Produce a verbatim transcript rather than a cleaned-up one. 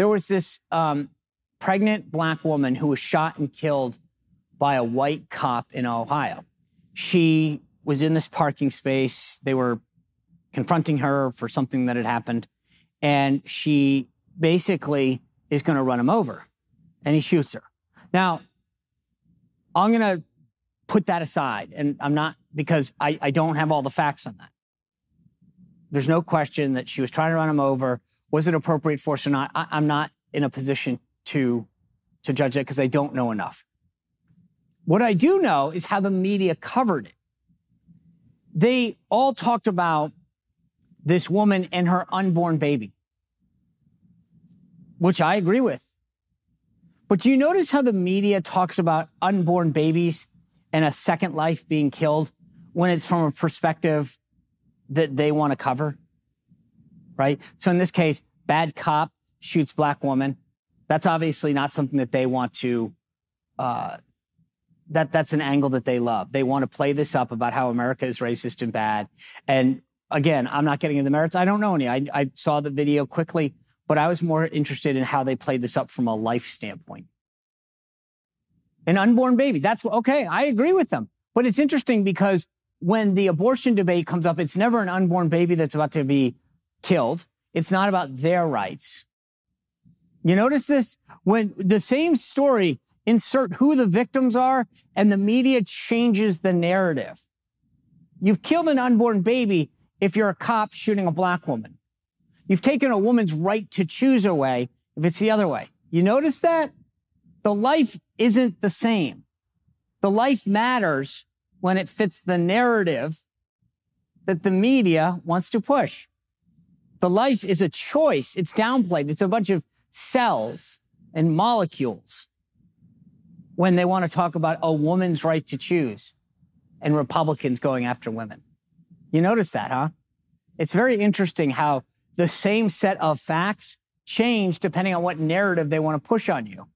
There was this um, pregnant black woman who was shot and killed by a white cop in Ohio. She was in this parking space. They were confronting her for something that had happened. And she basically is going to run him over. And he shoots her. Now, I'm going to put that aside. And I'm not, because I, I don't have all the facts on that. There's no question that she was trying to run him over. Was it appropriate force or not? I, I'm not in a position to, to judge that because I don't know enough. What I do know is how the media covered it. They all talked about this woman and her unborn baby, which I agree with. But do you notice how the media talks about unborn babies and a second life being killed when it's from a perspective that they want to cover, right? So in this case, bad cop shoots black woman. That's obviously not something that they want to, uh, that that's an angle that they love. They want to play this up about how America is racist and bad. And again, I'm not getting into the merits. I don't know any. I, I saw the video quickly, but I was more interested in how they played this up from a life standpoint. An unborn baby, that's okay. I agree with them. But it's interesting because when the abortion debate comes up, it's never an unborn baby that's about to be killed. It's not about their rights. You notice this? When the same story, insert who the victims are, and the media changes the narrative. You've killed an unborn baby if you're a cop shooting a black woman. You've taken a woman's right to choose away if it's the other way. You notice that? The life isn't the same. The life matters when it fits the narrative that the media wants to push. The life is a choice. It's downplayed. It's a bunch of cells and molecules when they want to talk about a woman's right to choose and Republicans going after women. You notice that, huh? It's very interesting how the same set of facts change depending on what narrative they want to push on you.